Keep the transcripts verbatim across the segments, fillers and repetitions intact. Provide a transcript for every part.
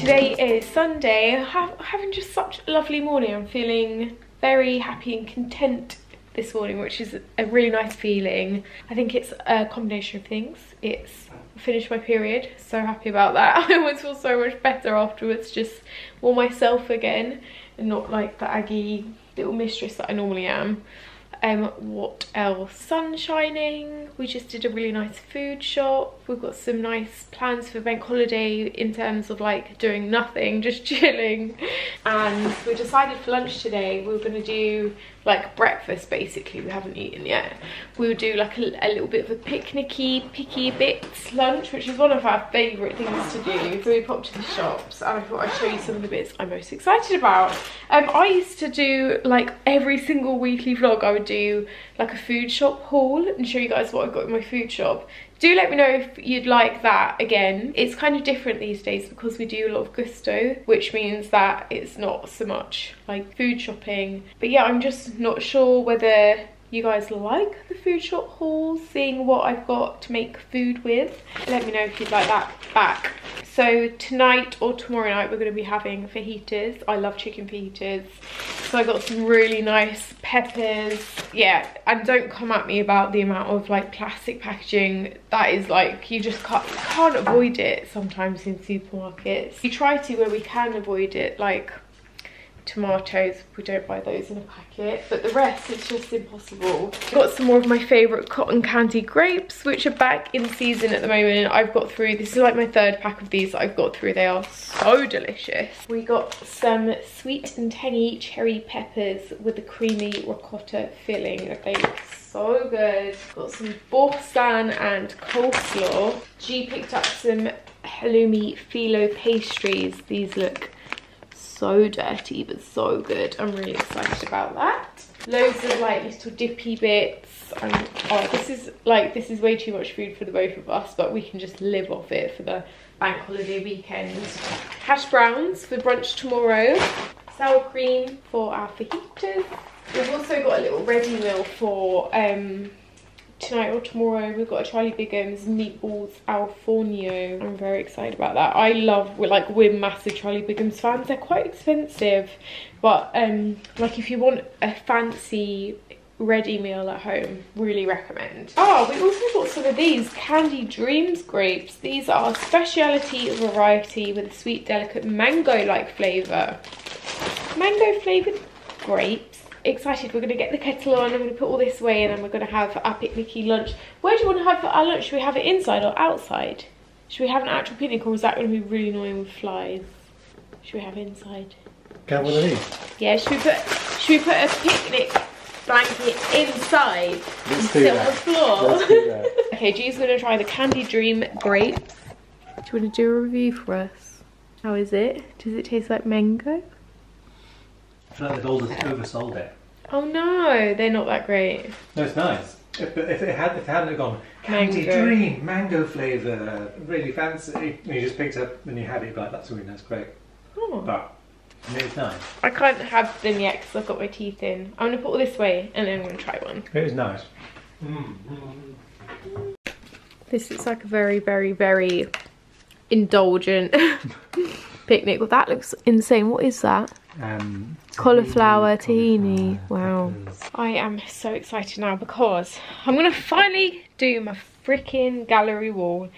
Today is Sunday. I'm having just such a lovely morning. I'm feeling very happy and content this morning, which is a really nice feeling. I think it's a combination of things. It's finished my period, so happy about that. I always feel so much better afterwards, just more myself again and not like the aggy little mistress that I normally am. Um what else? Sun shining. We just did a really nice food shop. We've got some nice plans for bank holiday in terms of like doing nothing, just chilling. And we decided for lunch today we were going to do like breakfast. Basically, we haven't eaten yet. We would do like a, a little bit of a picnicky picky bits lunch, which is one of our favorite things to do. So we popped to the shops and I thought I'd show you some of the bits I'm most excited about. um I used to do like every single weekly vlog I would do like a food shop haul and show you guys what I've got in my food shop. Do let me know if you'd like that again. It's kind of different these days because we do a lot of gusto, which means that it's not so much like food shopping. But yeah, I'm just not sure whether you guys like the food shop hauls, seeing what I've got to make food with. Let me know if you'd like that back. So tonight or tomorrow night we're going to be having fajitas. I love chicken fajitas. So I got some really nice peppers. Yeah, and don't come at me about the amount of like plastic packaging. That is like, you just can't, can't avoid it sometimes in supermarkets. We try to where we can avoid it, like tomatoes, we don't buy those in a packet, but the rest it's just impossible. Got some more of my favorite cotton candy grapes, which are back in season at the moment. I've got through, this is like my third pack of these that I've got through. They are so delicious. We got some sweet and tangy cherry peppers with a creamy ricotta filling. They look so good. Got some boursin and coleslaw. G picked up some halloumi phyllo pastries. These look so dirty but so good. I'm really excited about that. Loads of like little dippy bits, and oh, this is like this is way too much food for the both of us, but we can just live off it for the bank holiday weekend. Hash browns for brunch tomorrow, sour cream for our fajitas. We've also got a little ready meal for um tonight or tomorrow. We've got a Charlie Bigum's meatballs al forno. I'm very excited about that. I love, we're like, we're massive Charlie Bigum's fans. They're quite expensive, but um like if you want a fancy ready meal at home, really recommend. Ah, we also got some of these Candy Dreams grapes. These are speciality variety with a sweet delicate mango like flavor. Mango flavored grapes. Excited, we're going to get the kettle on, I'm going to put all this away, and then we're going to have our picnicky lunch. Where do you want to have our lunch? Should we have it inside or outside? Should we have an actual picnic, or is that going to be really annoying with flies? Should we have it inside? Can't one of these? Yeah, should we put, should we put a picnic blanket inside? Let's do that. On the floor? Let's do that. Okay, G's going to try the Candy Dream grapes. Do you want to do a review for us? How is it? Does it taste like mango? I feel like they've oversold it. Oh no, they're not that great. No, it's nice. If, if it had, if it hadn't gone, Candy Dream, mango flavour, really fancy. And you just picked up and you had it, but that's a really nice grape. Oh. But I mean, it's nice. I can't have them yet because I've got my teeth in. I'm going to put all this away and then I'm going to try one. It is nice. Mm. Mm. This looks like a very, very, very indulgent picnic. Well, that looks insane. What is that? Um, cauliflower tahini. Wow. I am so excited now because I'm gonna finally do my freaking gallery wall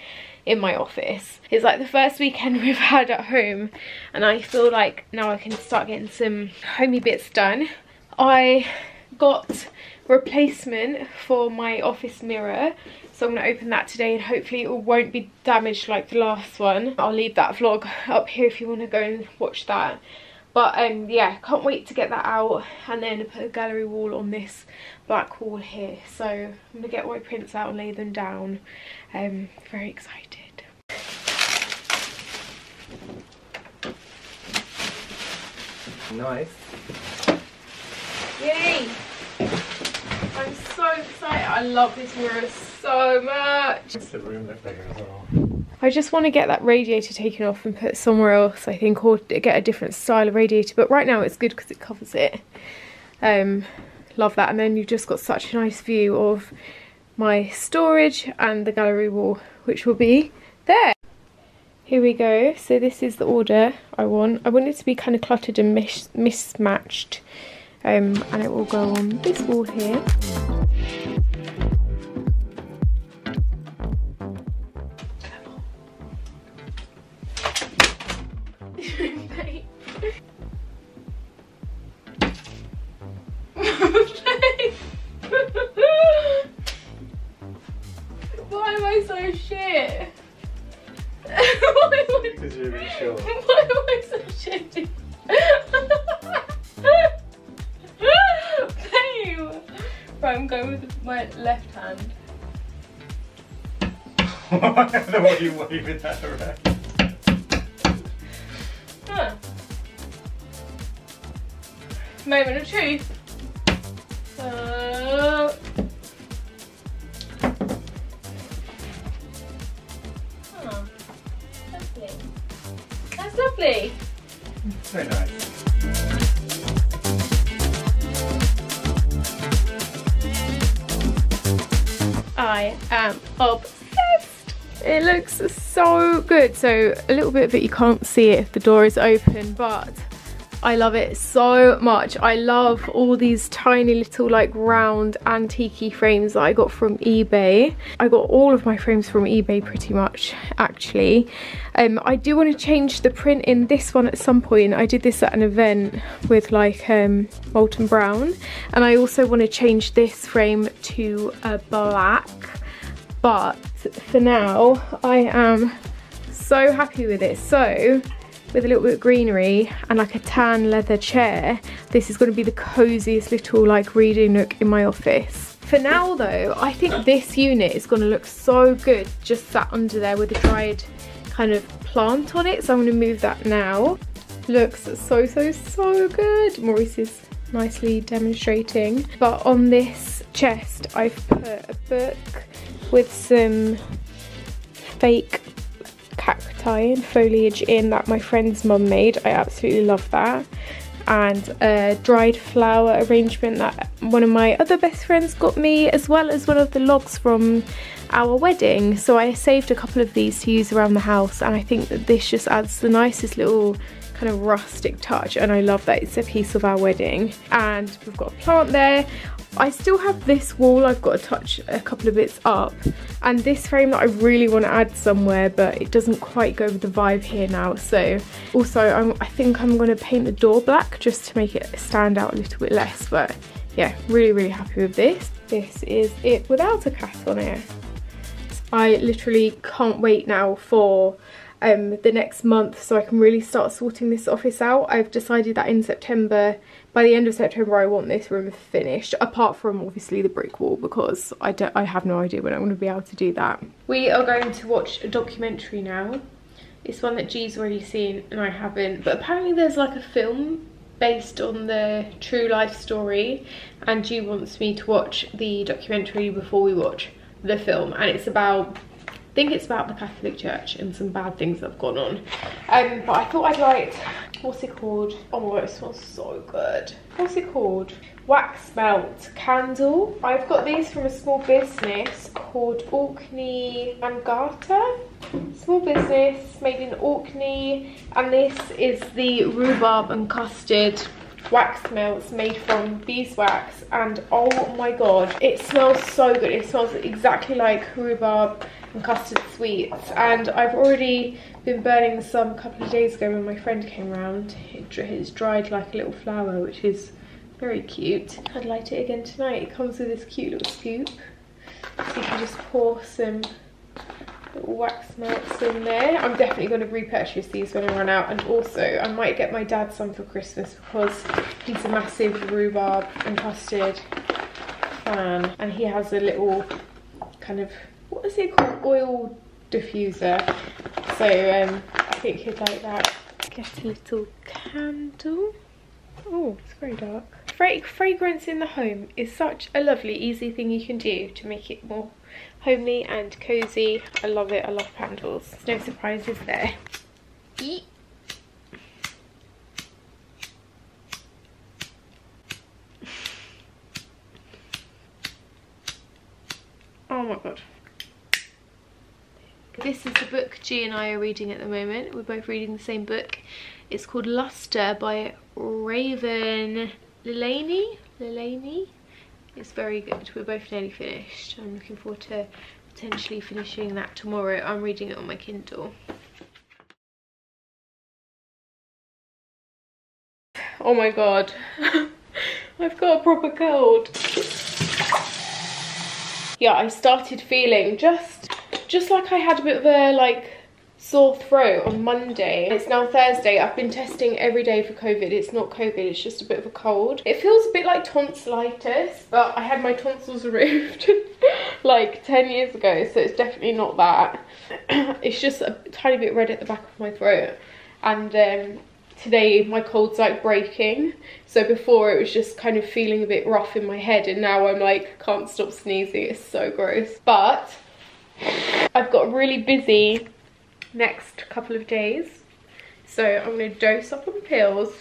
in my office. It's like the first weekend we've had at home, and I feel like now I can start getting some homey bits done. I got replacement for my office mirror, so I'm going to open that today and hopefully it won't be damaged like the last one. I'll leave that vlog up here if you want to go and watch that. But um, yeah, can't wait to get that out and then put a gallery wall on this black wall here. So I'm going to get white prints out and lay them down. Um, very excited. Nice. Yay! I'm so excited. I love this mirror so much. Makes the room look bigger as well. I just want to get that radiator taken off and put somewhere else, I think, or get a different style of radiator. But right now it's good because it covers it. Um, love that. And then you've just got such a nice view of my storage and the gallery wall, which will be there. Here we go. So this is the order I want. I want it to be kind of cluttered and mis mismatched. Um, and it will go on this wall here. Why am I so shit? Why am I... Because you're really short. Why am I so shitty? Right, I'm going with my left hand. I don't know why you're waving that around. Huh. Moment of truth. Uh... Oh, lovely. That's lovely. Very nice. I am obsessed. It looks so good. So a little bit of it you can't see it if the door is open, but I love it so much. I love all these tiny little like round antique-y frames that I got from eBay. I got all of my frames from eBay pretty much actually. Um, I do want to change the print in this one at some point. I did this at an event with like um, Molten Brown, and I also want to change this frame to a black. But for now, I am so happy with it. So, with a little bit of greenery and like a tan leather chair, this is going to be the coziest little like reading nook in my office. For now though, I think this unit is going to look so good just sat under there with a dried kind of plant on it, so I'm going to move that now. Looks so so so good. Maurice is nicely demonstrating. But on this chest I've put a book with some fake cacti and foliage in that my friend's mum made. I absolutely love that. And a dried flower arrangement that one of my other best friends got me, as well as one of the logs from our wedding. So I saved a couple of these to use around the house, and I think that this just adds the nicest little kind of rustic touch, and I love that it's a piece of our wedding. And we've got a plant there. I still have this wall I've got to touch a couple of bits up, and this frame that I really want to add somewhere, but it doesn't quite go with the vibe here now. So also I'm, I think I'm going to paint the door black just to make it stand out a little bit less. But yeah, really really happy with this. This is it without a cat on it. I literally can't wait now for um, the next month so I can really start sorting this office out. I've decided that in September, by the end of September, I want this room finished, apart from obviously the brick wall, because I don't, I have no idea when I'm going to be able to do that. We are going to watch a documentary now. It's one that G's already seen and I haven't, but apparently there's like a film based on the true life story, and G wants me to watch the documentary before we watch the film. And it's about, I think it's about the Catholic Church and some bad things that have gone on. Um, but I thought I'd like, what's it called? Oh, it smells so good. What's it called? Wax melt candle. I've got these from a small business called Orkney Mangata. Small business made in Orkney. And this is the rhubarb and custard wax melts made from beeswax. And oh my god, it smells so good. It smells exactly like rhubarb and custard sweets. And I've already been burning some a couple of days ago when my friend came round. It's dried like a little flower, which is very cute. I'd light it again tonight. It comes with this cute little scoop, so you can just pour some little wax melts in there. I'm definitely going to repurchase these when I run out, and also I might get my dad some for Christmas because he's a massive rhubarb and custard fan, and he has a little kind of, what is it called, oil diffuser. So um, I think he'd like that. Get a little candle. Oh, it's very dark. Fragrance in the home is such a lovely, easy thing you can do to make it more homely and cozy. I love it. I love candles. No surprises there. Eat. Oh my god. This is the book G and I are reading at the moment. We're both reading the same book. It's called Luster by Raven Leilani. Leilani. It's very good. We're both nearly finished. I'm looking forward to potentially finishing that tomorrow. I'm reading it on my Kindle. Oh my god. I've got a proper cold. Yeah, I started feeling just just like I had a bit of a like sore throat on Monday. It's now Thursday. I've been testing every day for COVID. It's not COVID, it's just a bit of a cold. It feels a bit like tonsillitis, but I had my tonsils removed like ten years ago, so it's definitely not that. It's just a tiny bit red at the back of my throat, and um today my cold's like breaking. So before it was just kind of feeling a bit rough in my head, and now I'm like can't stop sneezing. It's so gross. But I've got really busy next couple of days, so I'm gonna dose up on pills,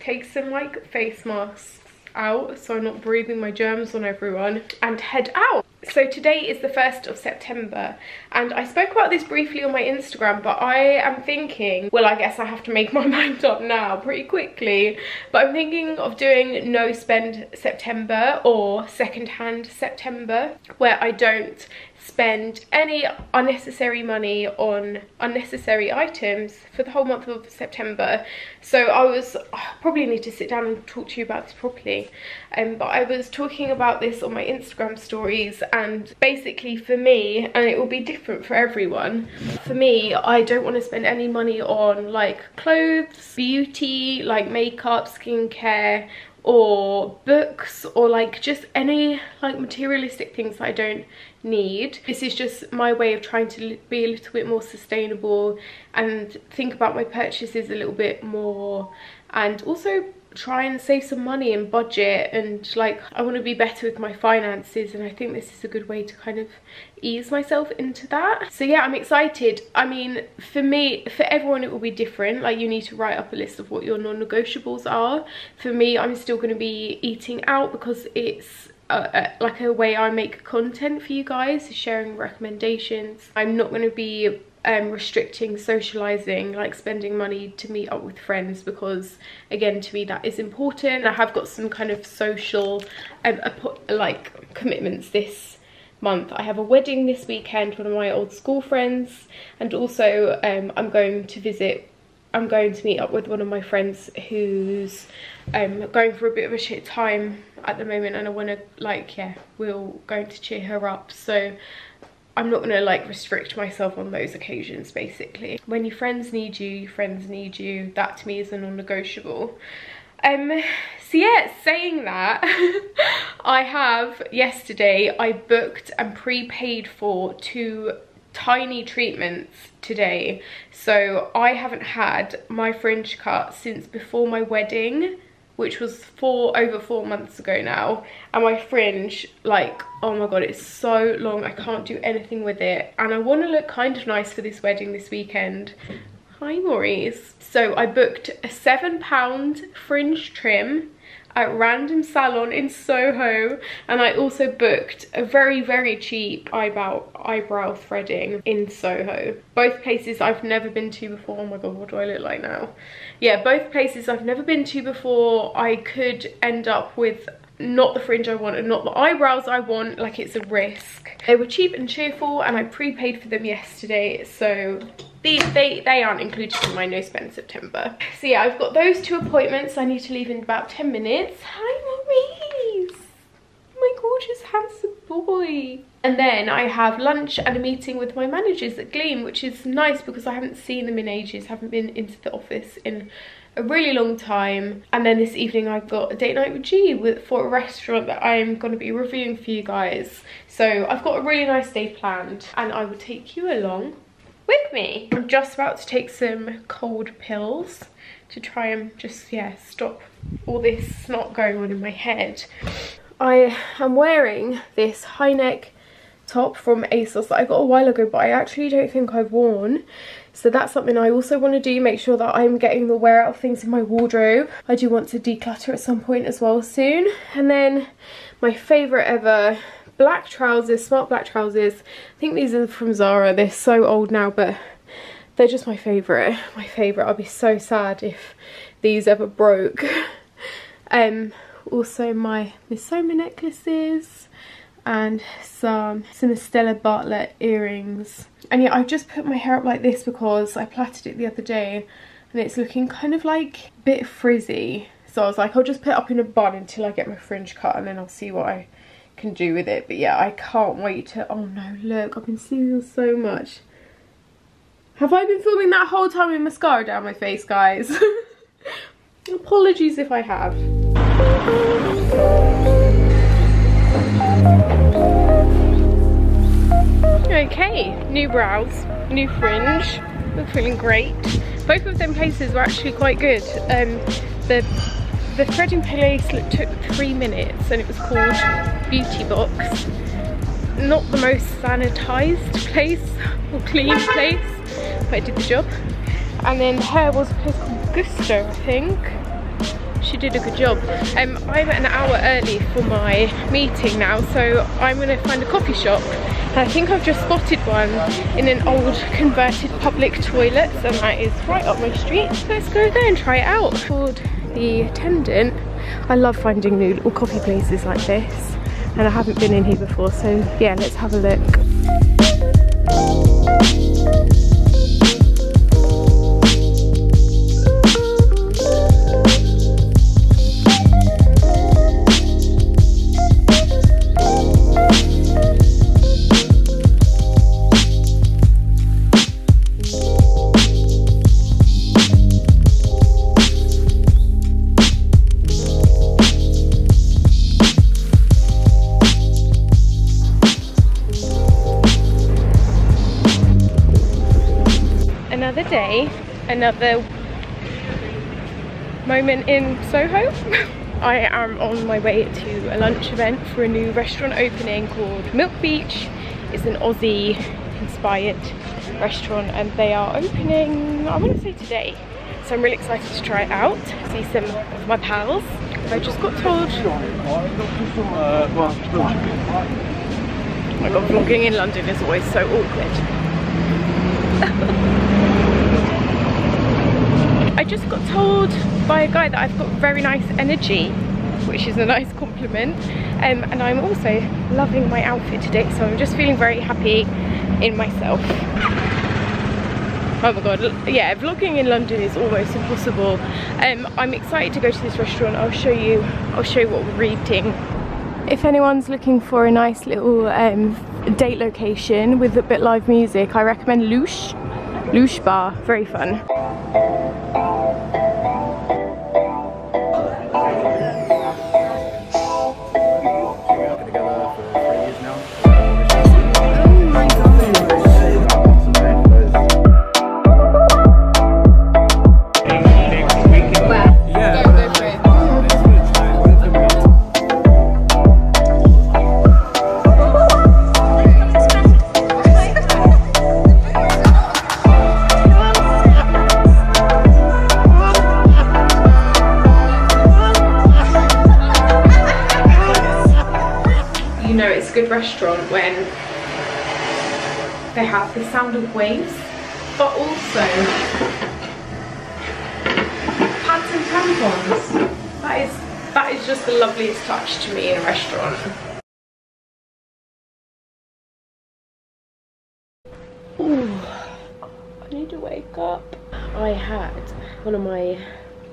take some like face masks out so I'm not breathing my germs on everyone, and head out. So today is the first of September, and I spoke about this briefly on my Instagram, but I am thinking, well, I guess I have to make my mind up now pretty quickly, but I'm thinking of doing no spend September or secondhand September, where I don't spend any unnecessary money on unnecessary items for the whole month of September. So I was I probably need to sit down and talk to you about this properly, um, but I was talking about this on my Instagram stories, and basically for me, and it will be different for everyone, for me, I don't want to spend any money on like clothes, beauty, like makeup, skincare, or books, or like just any like materialistic things that I don't need. This is just my way of trying to be a little bit more sustainable and think about my purchases a little bit more, and also try and save some money and budget, and like I want to be better with my finances, and I think this is a good way to kind of ease myself into that. So yeah, I'm excited. I mean, for me, for everyone it will be different. Like you need to write up a list of what your non-negotiables are. For me, I'm still going to be eating out because it's Uh, uh, like a way I make content for you guys, sharing recommendations. I'm not going to be um, restricting socializing, like spending money to meet up with friends, because again, to me that is important. I have got some kind of social um, like commitments this month. I have a wedding this weekend, one of my old school friends, and also um, I'm going to visit I'm going to meet up with one of my friends who's um, going for a bit of a shit time at the moment, and I want to like, yeah, we're going to cheer her up. So I'm not going to like restrict myself on those occasions. Basically, when your friends need you, your friends need you. That to me is a non-negotiable. Um, so yeah, saying that, I have yesterday, I booked and prepaid for two tiny treatments today. So I haven't had my fringe cut since before my wedding, which was four over four months ago now, and my fringe, like, oh my god, it's so long, I can't do anything with it, and I want to look kind of nice for this wedding this weekend. Hi Maurice. So I booked a seven pound fringe trim at Random Salon in Soho, and I also booked a very very cheap eyebrow eyebrow threading in Soho. Both places I've never been to before. Oh my god, what do I look like now? Yeah, both places I've never been to before. I could end up with not the fringe I want and not the eyebrows I want. Like, it's a risk. They were cheap and cheerful, and I prepaid for them yesterday, so these they they aren't included in my no spend September. So yeah, I've got those two appointments. I need to leave in about ten minutes. Hi Maurice, my gorgeous handsome boy. And then I have lunch and a meeting with my managers at Gleam, which is nice because I haven't seen them in ages, haven't been into the office in a really long time. And then this evening I've got a date night with G with, for a restaurant that I'm going to be reviewing for you guys. So I've got a really nice day planned, and I will take you along with me. I'm just about to take some cold pills to try and just, yeah, stop all this snot going on in my head. I am wearing this high neck top from ASOS that I got a while ago, but I actually don't think I've worn. So that's something I also want to do, make sure that I'm getting the wear out of things in my wardrobe. I do want to declutter at some point as well soon. And then my favourite ever black trousers, smart black trousers. I think these are from Zara. They're so old now, but they're just my favourite. My favourite. I'll be so sad if these ever broke. um, also my Misoma necklaces and some, some Estella Bartlett earrings. And yeah, I've just put my hair up like this because I plaited it the other day and it's looking kind of like a bit frizzy. So I was like, I'll just put it up in a bun until I get my fringe cut and then I'll see what I can do with it. But yeah, I can't wait to... Oh no, look, I've been sneezing so much. Have I been filming that whole time with mascara down my face, guys? Apologies if I have. Okay, new brows, new fringe, we're feeling great. Both of them places were actually quite good. Um, the the threading place took three minutes and it was called Beauty Box. Not the most sanitised place or clean place, but I did the job. And then hair was a place called Gusto, I think. She did a good job. Um, I'm an hour early for my meeting now, so I'm gonna find a coffee shop. I think I've just spotted one in an old converted public toilet, and that is right up my street. Let's go there and try it out. Called the attendant. I love finding new little coffee places like this, and I haven't been in here before, so yeah, let's have a look. Another moment in Soho. I am on my way to a lunch event for a new restaurant opening called Milk Beach. It's an Aussie inspired restaurant and they are opening, I want to say today. So I'm really excited to try it out, see some of my pals. I just got told oh my god, vlogging in London is always so awkward. I just got told by a guy that I've got very nice energy, which is a nice compliment. Um, and I'm also loving my outfit today, so I'm just feeling very happy in myself. Oh my god, yeah, vlogging in London is almost impossible. Um, I'm excited to go to this restaurant. I'll show you, I'll show you what we're eating. If anyone's looking for a nice little um, date location with a bit live music, I recommend Louche, Louche Bar, very fun. Good restaurant when they have the sound of waves, but also pads and tampons. That is, that is just the loveliest touch to me in a restaurant. Ooh, I need to wake up. I had one of my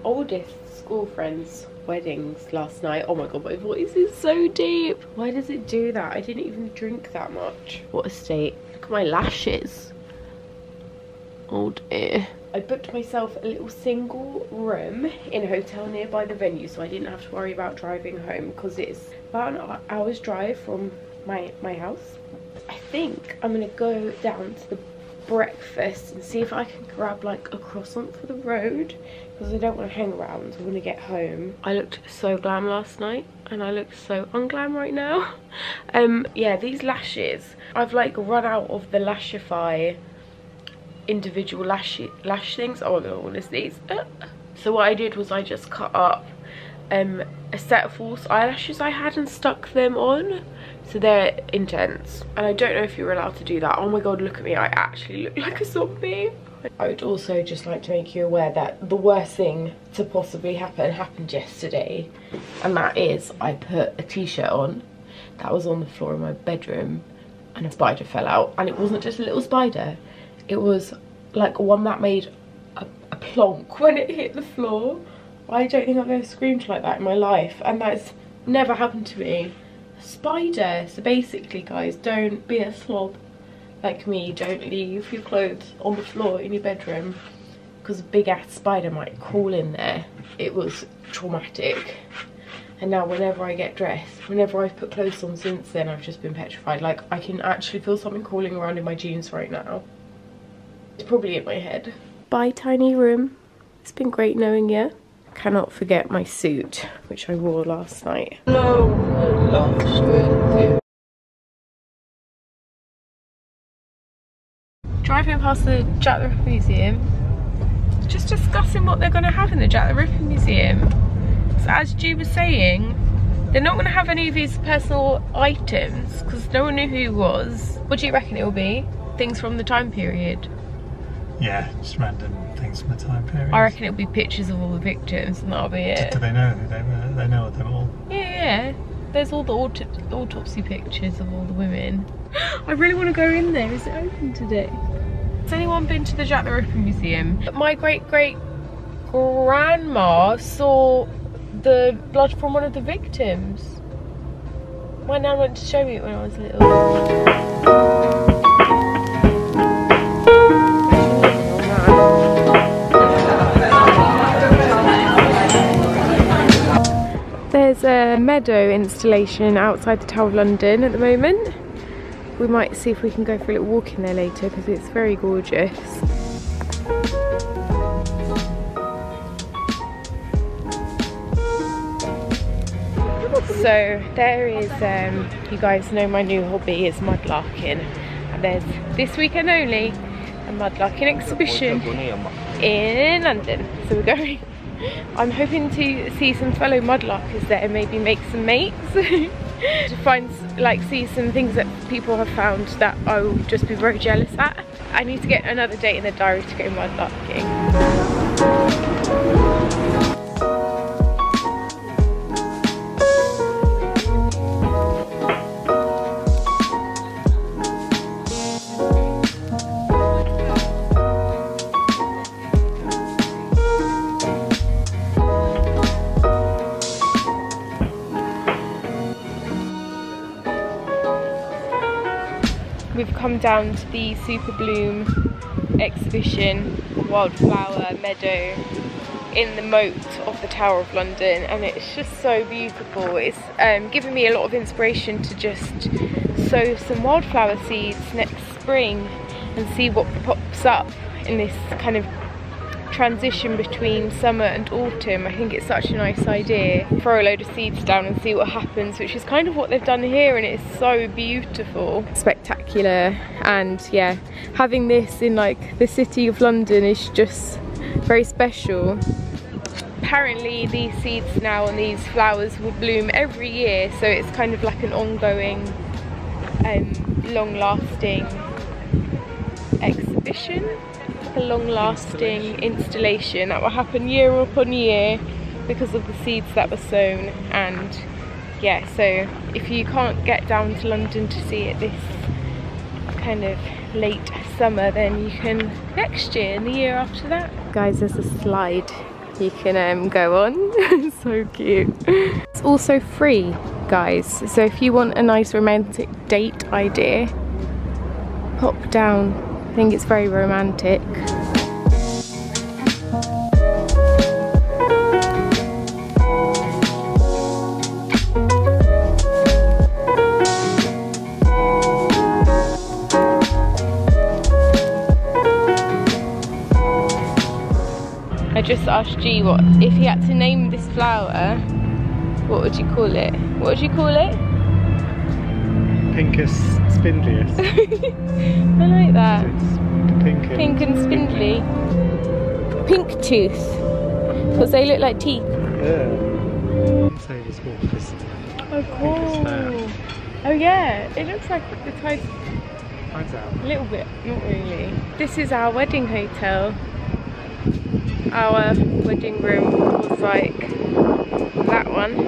oldest school friends' weddings last night. Oh my god, my voice is so deep. Why does it do that? I didn't even drink that much. What a state. Look at my lashes. Oh dear. I booked myself a little single room in a hotel nearby the venue, so I didn't have to worry about driving home because it's about an hour's drive from my my house. I think I'm gonna go down to the breakfast and see if I can grab like a croissant for the road, because I don't want to hang around. I want to get home. I looked so glam last night and I look so unglam right now. Um yeah, these lashes, I've like run out of the Lashify individual lash lash things. Oh my god, honestly. Uh, so what I did was I just cut up um, a set of false eyelashes I had and stuck them on. So they're intense. And I don't know if you're allowed to do that. Oh my god, look at me. I actually look like a zombie. I would also just like to make you aware that the worst thing to possibly happen happened yesterday. And that is I put a t-shirt on that was on the floor in my bedroom and a spider fell out. And it wasn't just a little spider. It was like one that made a, a plonk when it hit the floor. I don't think I've ever screamed like that in my life. And that's never happened to me. Spider. So basically, guys, don't be a slob like me. Don't leave your clothes on the floor in your bedroom because a big ass spider might crawl in there. It was traumatic. And now whenever I get dressed, whenever I've put clothes on since then, I've just been petrified. Like, I can actually feel something crawling around in my jeans right now. It's probably in my head. Bye, tiny room. It's been great knowing you. Cannot forget my suit, which I wore last night. No, no. Driving past the Jack the Ripper Museum, just discussing what they're going to have in the Jack the Ripper Museum. So as Ju was saying, they're not going to have any of his personal items because no one knew who he was. What do you reckon it will be? Things from the time period? Yeah, just random things from the time period. I reckon it'll be pictures of all the victims and that'll be it. Do, do they know? Do they, do they know them all? Yeah, yeah. There's all the auto autopsy pictures of all the women. I really want to go in there. Is it open today? Has anyone been to the Jack the Ripper Museum? My great-great-grandma saw the blood from one of the victims. My nan went to show me it when I was little. There's a meadow installation outside the Tower of London at the moment. We might see if we can go for a little walk in there later because it's very gorgeous. So there is, um, you guys know my new hobby is mudlarking. And there's this weekend only a mudlarking exhibition in London. So we're going. I'm hoping to see some fellow mudlarkers there and maybe make some mates. To find, like, see some things that people have found that I will just be very jealous at. I need to get another date in the diary to go mudlarking. Down to the Superbloom exhibition, wildflower meadow in the moat of the Tower of London, and it's just so beautiful. It's um, given me a lot of inspiration to just sow some wildflower seeds next spring and see what pops up in this kind of transition between summer and autumn. I think it's such a nice idea. Throw a load of seeds down and see what happens, which is kind of what they've done here, and it's so beautiful. Spectacular. And yeah, having this in like the city of London is just very special. Apparently these seeds now and these flowers will bloom every year, so it's kind of like an ongoing um, long-lasting exhibition. A long-lasting installation that will happen year upon year because of the seeds that were sown. And yeah, so if you can't get down to London to see it this kind of late summer, then you can next year and the year after that. Guys, there's a slide you can um, go on. It's so cute. It's also free, guys, so if you want a nice romantic date idea, pop down. I think it's very romantic. I just asked G what, if he had to name this flower, what would you call it? What would you call it? Pincus spindlius. I like that. It's pink, and pink and spindly. Pink tooth. Because they look like teeth. Yeah. Inside is more twisted. Oh cool. Oh yeah, it looks like the tide tide's out. A little bit, not really. This is our wedding hotel. Our wedding room was like that one.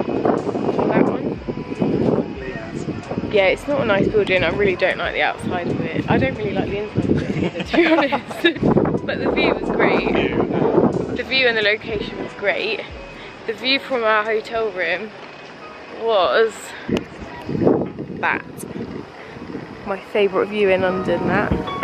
That one. Yeah, it's not a nice building. I really don't like the outside of it. I don't really like the inside of it either, to be honest. But the view was great. The view and the location was great. The view from our hotel room was that. My favourite view in London, that.